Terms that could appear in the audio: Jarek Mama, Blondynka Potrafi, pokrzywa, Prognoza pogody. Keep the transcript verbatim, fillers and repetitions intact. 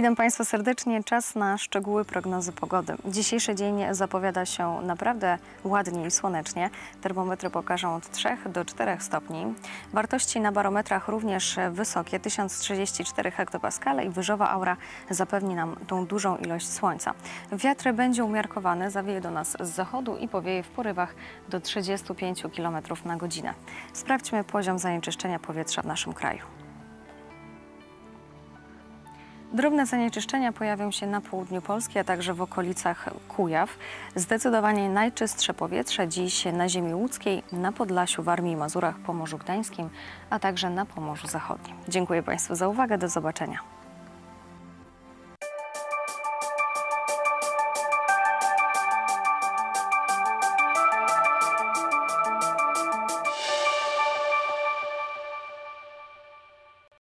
Witam Państwa serdecznie. Czas na szczegóły prognozy pogody. Dzisiejszy dzień zapowiada się naprawdę ładnie i słonecznie. Termometry pokażą od trzech do czterech stopni. Wartości na barometrach również wysokie, tysiąc trzydzieści cztery hektopaskale i wyżowa aura zapewni nam tą dużą ilość słońca. Wiatr będzie umiarkowany, zawieje do nas z zachodu i powieje w porywach do trzydziestu pięciu kilometrów na godzinę. Sprawdźmy poziom zanieczyszczenia powietrza w naszym kraju. Drobne zanieczyszczenia pojawią się na południu Polski, a także w okolicach Kujaw. Zdecydowanie najczystsze powietrze dziś na ziemi łódzkiej, na Podlasiu, w Warmii i Mazurach, Pomorzu Gdańskim, a także na Pomorzu Zachodnim. Dziękuję Państwu za uwagę, do zobaczenia.